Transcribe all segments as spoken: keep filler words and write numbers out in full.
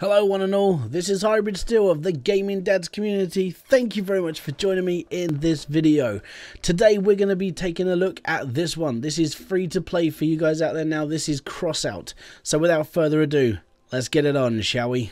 Hello one and all, this is Hybrid Steel of the Gaming Dads community. Thank you very much for joining me in this video. Today we're going to be taking a look at this one. This is free to play for you guys out there now. This is Crossout. So without further ado, let's get it on, shall we?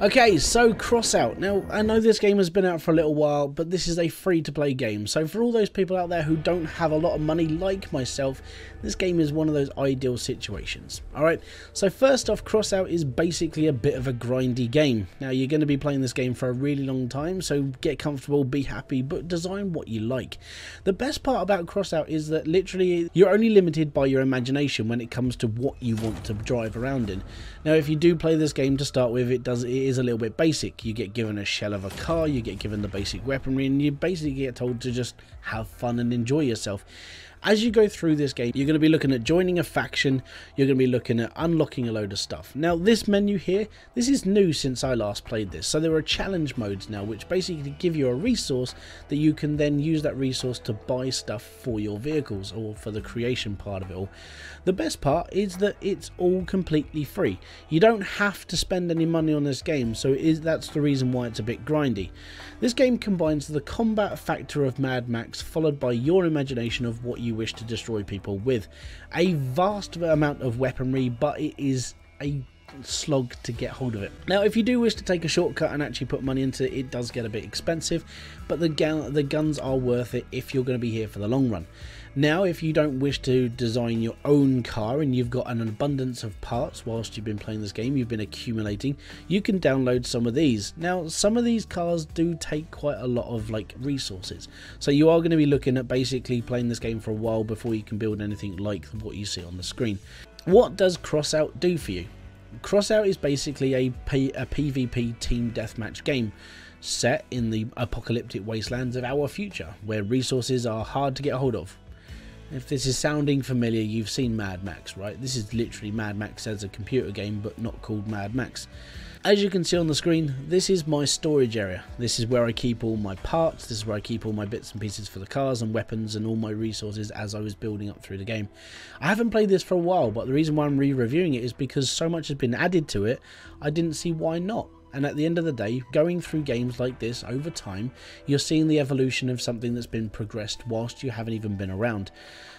Okay, so Crossout. Now, I know this game has been out for a little while, but this is a free-to-play game. So for all those people out there who don't have a lot of money, like myself, this game is one of those ideal situations. Alright, so first off, Crossout is basically a bit of a grindy game. Now, you're going to be playing this game for a really long time, so get comfortable, be happy, but design what you like. The best part about Crossout is that literally, you're only limited by your imagination when it comes to what you want to drive around in. Now, if you do play this game to start with, it does... It is a little bit basic. You get given a shell of a car, you get given the basic weaponry, and you basically get told to just have fun and enjoy yourself. As you go through this game, you're going to be looking at joining a faction, you're going to be looking at unlocking a load of stuff. Now this menu here, this is new since I last played this, so there are challenge modes now which basically give you a resource that you can then use that resource to buy stuff for your vehicles or for the creation part of it all. The best part is that it's all completely free. You don't have to spend any money on this game, so it is, that's the reason why it's a bit grindy. This game combines the combat factor of Mad Max followed by your imagination of what you You wish to destroy people with a vast amount of weaponry, but it is a slog to get hold of it. Now if you do wish to take a shortcut and actually put money into it, it does get a bit expensive, but the, gun the guns are worth it if you're going to be here for the long run. Now if you don't wish to design your own car and you've got an abundance of parts whilst you've been playing this game, you've been accumulating, you can download some of these. Now some of these cars do take quite a lot of like resources, so you are going to be looking at basically playing this game for a while before you can build anything like what you see on the screen. What does Crossout do for you? Crossout is basically a, P a PvP team deathmatch game set in the apocalyptic wastelands of our future where resources are hard to get hold of. If this is sounding familiar, you've seen Mad Max, right? This is literally Mad Max as a computer game, but not called Mad Max. As you can see on the screen, this is my storage area. This is where I keep all my parts, this is where I keep all my bits and pieces for the cars and weapons and all my resources as I was building up through the game. I haven't played this for a while, but the reason why I'm re-reviewing it is because so much has been added to it, I didn't see why not. And at the end of the day, going through games like this over time, you're seeing the evolution of something that's been progressed whilst you haven't even been around.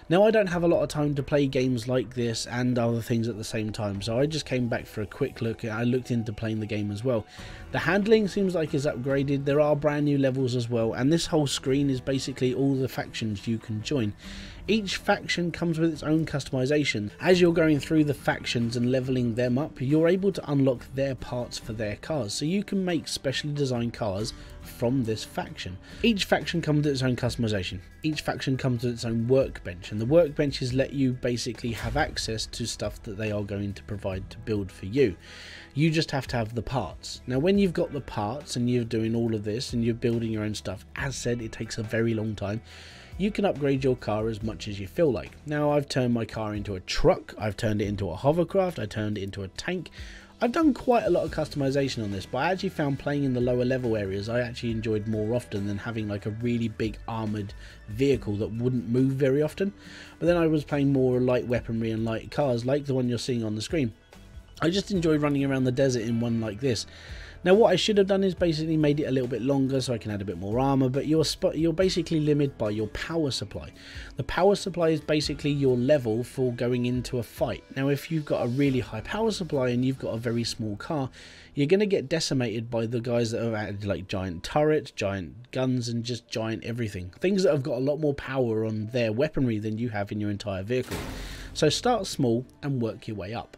Now I don't have a lot of time to play games like this and other things at the same time, so I just came back for a quick look and I looked into playing the game as well. The handling seems like it's upgraded, there are brand new levels as well, and this whole screen is basically all the factions you can join. Each faction comes with its own customization. As you're going through the factions and leveling them up, you're able to unlock their parts for their cars, so you can make specially designed cars from this faction. Each faction comes with its own customization. Each faction comes with its own workbench, and the workbenches let you basically have access to stuff that they are going to provide to build for you. You just have to have the parts. Now when you've got the parts and you're doing all of this and you're building your own stuff, as said, it takes a very long time. You can upgrade your car as much as you feel like. Now I've turned my car into a truck, I've turned it into a hovercraft, I turned it into a tank. I've done quite a lot of customization on this, but I actually found playing in the lower level areas I actually enjoyed more often than having like a really big armoured vehicle that wouldn't move very often. But then I was playing more light weaponry and light cars like the one you're seeing on the screen. I just enjoyed running around the desert in one like this. Now what I should have done is basically made it a little bit longer so I can add a bit more armor, but you're, you're basically limited by your power supply. The power supply is basically your level for going into a fight. Now if you've got a really high power supply and you've got a very small car, you're going to get decimated by the guys that have added like giant turrets, giant guns and just giant everything. Things that have got a lot more power on their weaponry than you have in your entire vehicle. So start small and work your way up.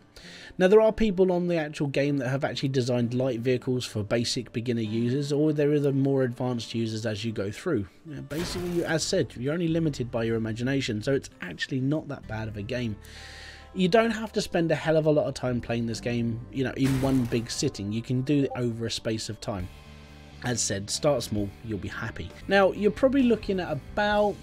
Now there are people on the actual game that have actually designed light vehicles for basic beginner users, or there are the more advanced users as you go through. Now, basically, as said, you're only limited by your imagination, so it's actually not that bad of a game. You don't have to spend a hell of a lot of time playing this game, you know, in one big sitting. You can do it over a space of time. As said, start small, you'll be happy. Now you're probably looking at about,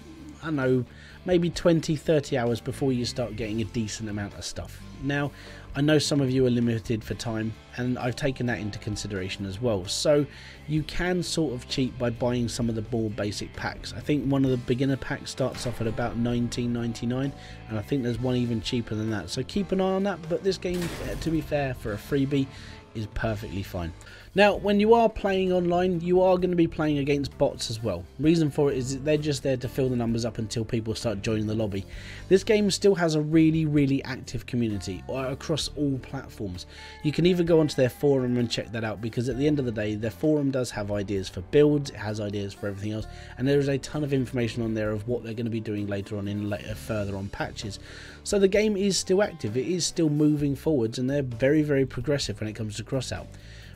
I don't know, maybe twenty, thirty hours before you start getting a decent amount of stuff. Now, I know some of you are limited for time, and I've taken that into consideration as well. So you can sort of cheat by buying some of the more basic packs. I think one of the beginner packs starts off at about nineteen ninety-nine, and I think there's one even cheaper than that. So keep an eye on that, but this game, to be fair, for a freebie, is perfectly fine. Now, when you are playing online, you are going to be playing against bots as well. Reason for it is that they're just there to fill the numbers up until people start joining the lobby. This game still has a really, really active community across all platforms. You can even go onto their forum and check that out, because at the end of the day, their forum does have ideas for builds, it has ideas for everything else, and there is a ton of information on there of what they're going to be doing later on in later further on patches. So the game is still active, it is still moving forwards, and they're very, very progressive when it comes to Crossout.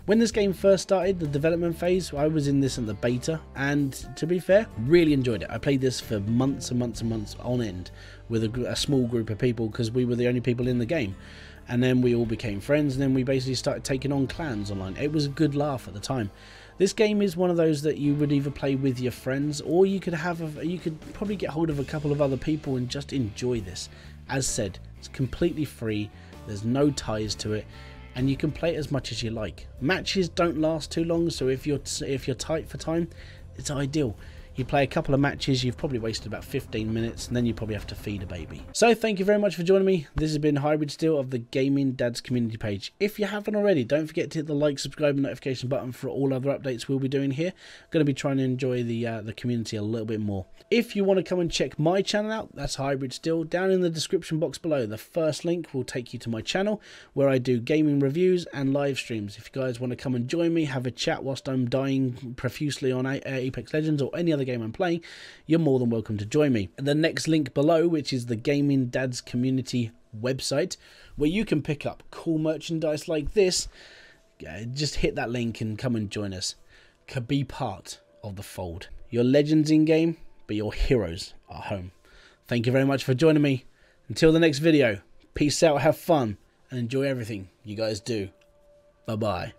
When this game first started, the development phase, I was in this in the beta, and to be fair, really enjoyed it. I played this for months and months and months on end with a, a small group of people, because we were the only people in the game. And then we all became friends, and then we basically started taking on clans online. It was a good laugh at the time. This game is one of those that you would either play with your friends, or you could have a, you could probably get hold of a couple of other people and just enjoy this. As said, it's completely free, there's no ties to it, and you can play it as much as you like. Matches don't last too long, so if you're if you're tight for time, it's ideal. You play a couple of matches, you've probably wasted about fifteen minutes, and then you probably have to feed a baby. So thank you very much for joining me. This has been Hybrid Steel of the Gaming Dads community page. If you haven't already, don't forget to hit the like, subscribe, and notification button for all other updates we'll be doing here. I'm going to be trying to enjoy the uh, the community a little bit more. If you want to come and check my channel out, that's Hybrid Steel. Down in the description box below, the first link will take you to my channel, where I do gaming reviews and live streams. If you guys want to come and join me, have a chat whilst I'm dying profusely on Apex Legends or any other game I'm playing, you're more than welcome to join me. The next link below, which is the Gaming Dads community website, where you can pick up cool merchandise like this, just hit that link and come and join us. Could be part of the fold. Your legends in game, but your heroes are home. Thank you very much for joining me. Until the next video, peace out, have fun, and enjoy everything you guys do. Bye bye.